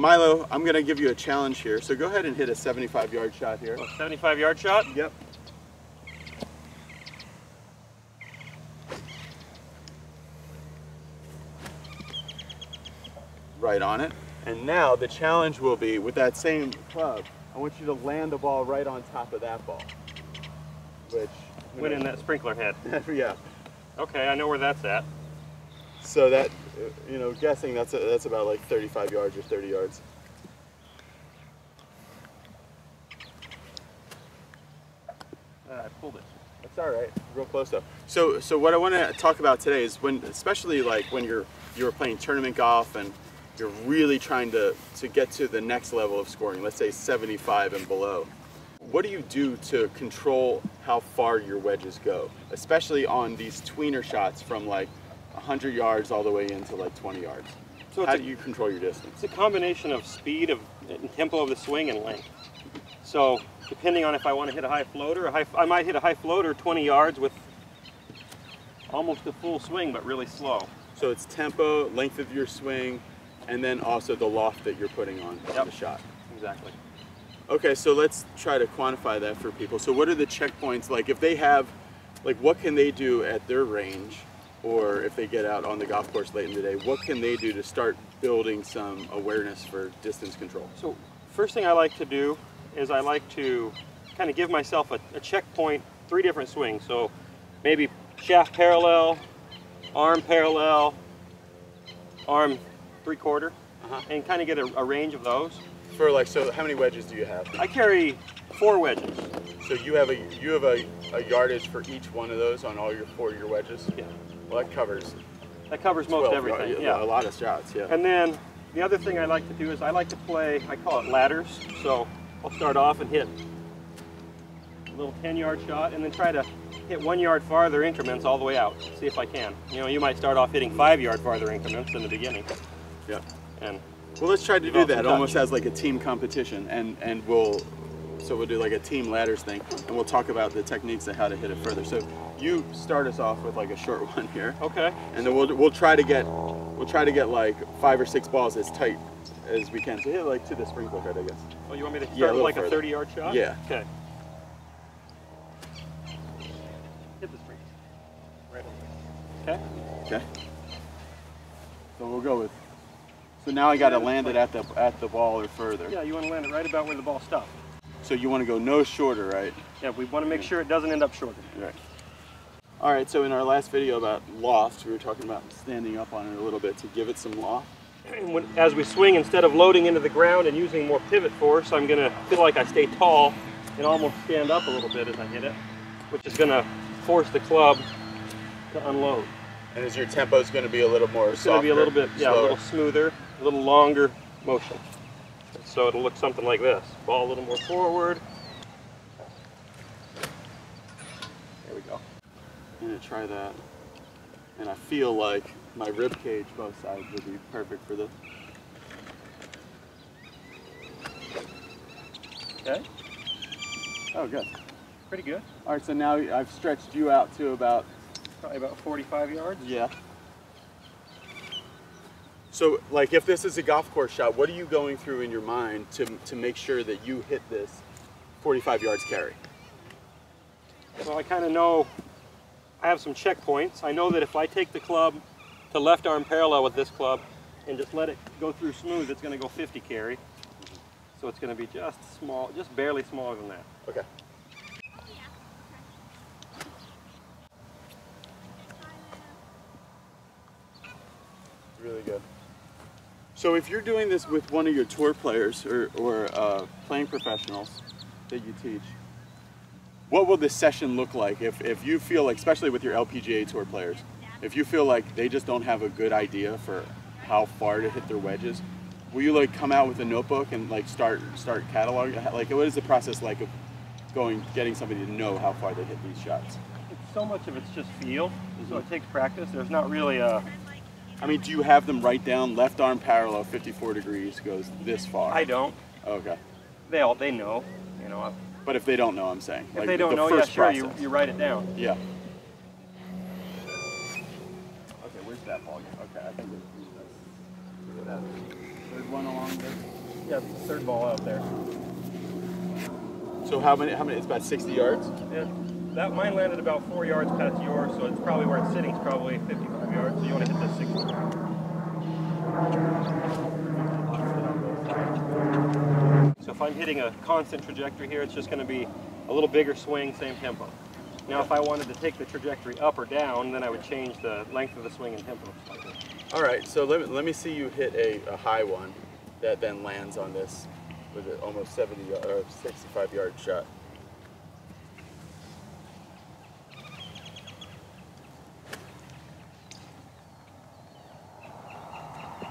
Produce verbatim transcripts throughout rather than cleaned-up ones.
Milo, I'm going to give you a challenge here. So go ahead and hit a seventy-five yard shot here. A seventy-five yard shot? Yep. Right on it. And now the challenge will be, with that same club, I want you to land the ball right on top of that ball. Which went in that sprinkler head. Yeah. Okay, I know where that's at. So that, you know, guessing that's a, that's about like thirty-five yards or thirty yards. Uh, I pulled it. That's all right. Real close though. So, so what I want to talk about today is when, especially like when you're you're playing tournament golf and you're really trying to to get to the next level of scoring. Let's say seventy-five and below. What do you do to control how far your wedges go, especially on these tweener shots from like one hundred yards all the way into like twenty yards? So how do you control your distance? It's a combination of speed, of and tempo of the swing, and length. So depending on if I want to hit a high floater, a high, I might hit a high floater twenty yards with almost a full swing, but really slow. So it's tempo, length of your swing, and then also the loft that you're putting on yep. the shot. Exactly. Okay, so let's try to quantify that for people. So what are the checkpoints, like if they have, like what can they do at their range? Or if they get out on the golf course late in the day, what can they do to start building some awareness for distance control? So first thing I like to do is I like to kind of give myself a, a checkpoint, three different swings. So maybe shaft parallel, arm parallel, arm three quarter, uh-huh. and kind of get a, a range of those. For like, so how many wedges do you have? I carry four wedges. So you have a you have a, a yardage for each one of those on all your four of your wedges? Yeah. Well, that covers. That covers most everything. Yards, yeah, a lot of shots. Yeah. And then the other thing I like to do is I like to play. I call it ladders. So I'll start off and hit a little ten yard shot, and then try to hit one yard farther increments all the way out. See if I can. You know, you might start off hitting five yard farther increments in the beginning. Yeah. And well, let's try to do that almost as like a team competition, and and we'll. So we'll do like a team ladders thing, and we'll talk about the techniques and how to hit it further. So you start us off with like a short one here. Okay. And then we'll we'll try to get we'll try to get like five or six balls as tight as we can to hit like to the sprinkler head, I guess. Oh, you want me to start yeah, with like further. a thirty yard shot? Yeah. Okay. Hit the sprinkler. Right away. Okay. Okay. So we'll go with. So now I got to land it at the at the ball or further. Yeah, you want to land it right about where the ball stopped. So you want to go no shorter, right? Yeah, we want to make sure it doesn't end up shorter. Right. All right, so in our last video about loft, we were talking about standing up on it a little bit to give it some loft. As we swing, instead of loading into the ground and using more pivot force, I'm going to feel like I stay tall and almost stand up a little bit as I hit it, which is going to force the club to unload. And is your tempo going to be a little more it's softer? It's going to be a little bit, yeah, slower. A little smoother, a little longer motion. So it'll look something like this. Ball a little more forward. There we go. I'm gonna try that. And I feel like my rib cage, both sides, would be perfect for this. Okay. Oh, good. Pretty good. All right, so now I've stretched you out to about... Probably about forty-five yards? Yeah. So, like, if this is a golf course shot, what are you going through in your mind to, to make sure that you hit this forty-five yards carry? Well, I kind of know I have some checkpoints. I know that if I take the club to left arm parallel with this club and just let it go through smooth, it's going to go fifty carry. So it's going to be just small, just barely smaller than that. Okay. Really good. So if you're doing this with one of your tour players or, or uh, playing professionals that you teach, what will this session look like if, if you feel like, especially with your L P G A tour players, if you feel like they just don't have a good idea for how far to hit their wedges, will you like come out with a notebook and like start start cataloging? Like what is the process like of going, getting somebody to know how far they hit these shots? So much of it's just feel, mm-hmm. so it takes practice. There's not really a... I mean, do you have them write down left arm parallel fifty-four degrees goes this far? I don't. Okay. They all they know, you know. I've, but if they don't know, I'm saying. If like they don't the know, yeah, sure, you, you write it down. Yeah. Okay, where's that ball? Okay, I think it's that. one along there. Yeah, third ball out there. So how many? How many? It's about sixty yards. Yeah, that mine landed about four yards past yours, so it's probably where it's sitting. It's probably fifty-five yards. So you want to hit this sixty. So if I'm hitting a constant trajectory here, it's just going to be a little bigger swing, same tempo. Now if I wanted to take the trajectory up or down, then I would change the length of the swing and tempo. All right, so let me, let me see you hit a, a high one that then lands on this with an almost seventy or sixty-five yard shot.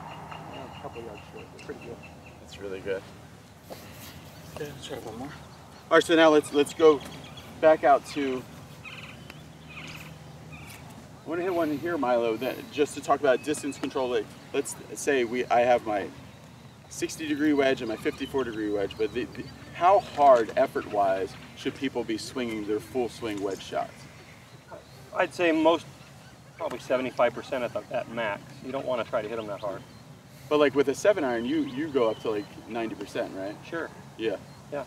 A couple yards short, but pretty good. That's really good. Okay, let's try one more. All right, so now let's let's go back out to. I want to hit one in here, Milo, that just to talk about distance control. Like, let's say we I have my sixty degree wedge and my fifty-four degree wedge, but the, the, how hard effort-wise should people be swinging their full swing wedge shots? I'd say most, probably seventy-five percent at the, at max. You don't want to try to hit them that hard. But like with a seven iron, you, you go up to like ninety percent, right? Sure. Yeah. Yeah.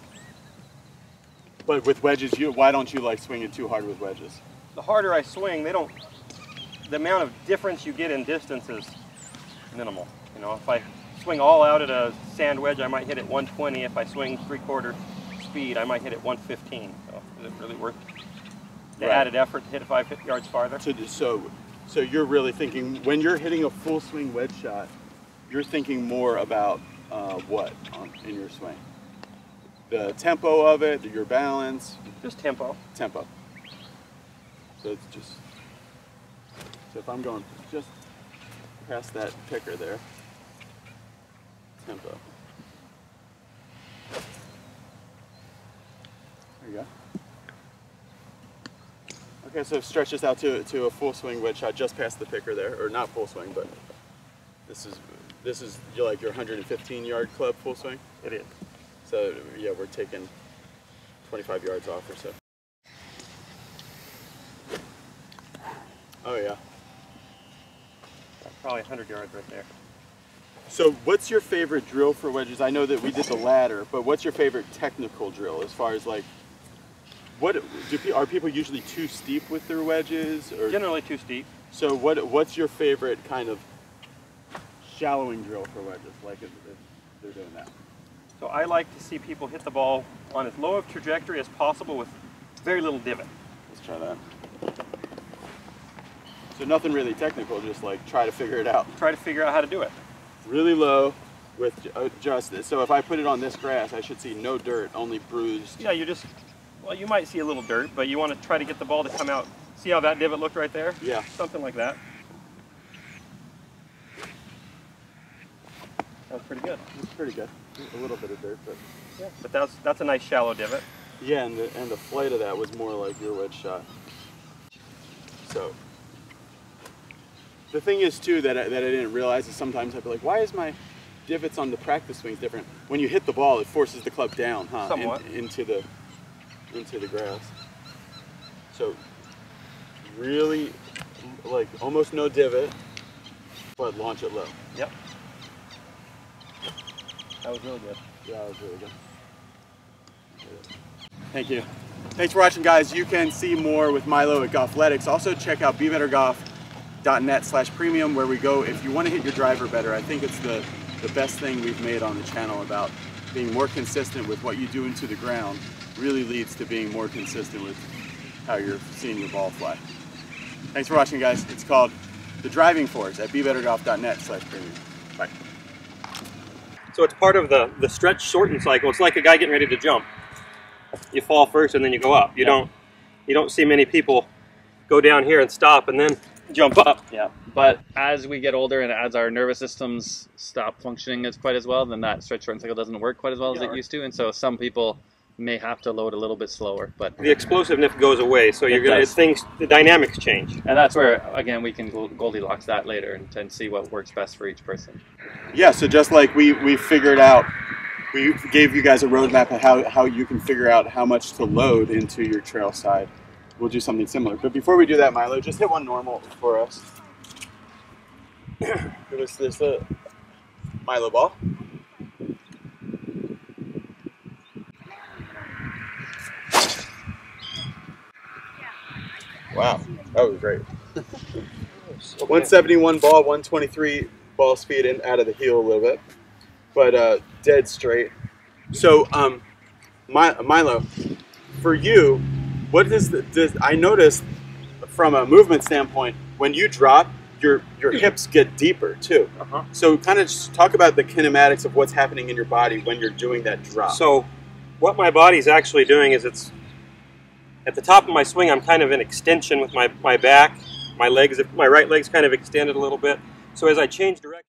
But with wedges, you why don't you like swing it too hard with wedges? The harder I swing, they don't. The amount of difference you get in distance is minimal. You know, if I swing all out at a sand wedge, I might hit it one twenty. If I swing three-quarter speed, I might hit it one fifteen. So is it really worth the right. added effort to hit five yards farther? So, so, so you're really thinking, when you're hitting a full swing wedge shot, you're thinking more about uh, what on, in your swing? The tempo of it, your balance? Just tempo. Tempo. So it's just... So if I'm going just past that picker there, tempo. There you go. Okay, so stretch this out to to a full swing wedge shot just past the picker there, or not full swing, but this is this is you're like your one hundred fifteen yard club full swing. It is. So yeah, we're taking twenty-five yards off or so. Oh yeah. Probably one hundred yards right there. So what's your favorite drill for wedges? I know that we did the ladder, but what's your favorite technical drill as far as like, what do, are people usually too steep with their wedges? Or? Generally too steep. So what what's your favorite kind of shallowing drill for wedges, like if, if they're doing that? So I like to see people hit the ball on as low of trajectory as possible with very little divot. Let's try that. So nothing really technical, just like try to figure it out. Try to figure out how to do it. Really low with just this. So if I put it on this grass, I should see no dirt, only bruised. Yeah, you just, well, you might see a little dirt, but you want to try to get the ball to come out. See how that divot looked right there? Yeah. Something like that. That was pretty good. That's pretty good. A little bit of dirt, but. Yeah, but that's, that's a nice shallow divot. Yeah, and the, and the flight of that was more like your wedge shot. So. The thing is, too, that I, that I didn't realize is sometimes I'd be like, why is my divots on the practice swings different? When you hit the ball, it forces the club down, huh? Somewhat. In, into, the, into the grass. So really, like, almost no divot, but launch it low. Yep. That was really good. Yeah, that was really good. Thank you. Thanks for watching, guys. You can see more with Milo at Golfletics. Also, check out be better golf dot net slash premium, where we go if you want to hit your driver better. I think it's the, the best thing we've made on the channel about being more consistent with what you do into the ground. Really leads to being more consistent with how you're seeing your ball fly. Thanks for watching, guys. It's called The Driving Force at be better golf dot net slash premium. Bye. So it's part of the, the stretch shorten cycle. It's like a guy getting ready to jump. You fall first and then you go up. You, yeah. don't, you don't see many people go down here and stop and then jump up. Yeah, but as we get older and as our nervous systems stop functioning as quite as well, then that stretch shorten cycle doesn't work quite as well as yeah. it used to, and so some people may have to load a little bit slower. But the explosiveness goes away, so you're gonna things the dynamics change, and that's where again we can Goldilocks that later and, and see what works best for each person. Yeah, so just like we we figured out, we gave you guys a roadmap of how how you can figure out how much to load into your trail side. We'll do something similar. But before we do that, Milo, just hit one normal for us. It was this, uh, Milo ball. Wow, that was great. one seventy-one ball, one twenty-three ball speed and out of the heel a little bit, but uh, dead straight. So, um, My, Milo, for you, what does the, does I noticed from a movement standpoint when you drop, your your hips get deeper too. Uh-huh. So, kind of just talk about the kinematics of what's happening in your body when you're doing that drop. So, what my body's actually doing is it's at the top of my swing. I'm kind of in extension with my my back, my legs, my right leg's kind of extended a little bit. So as I change direction.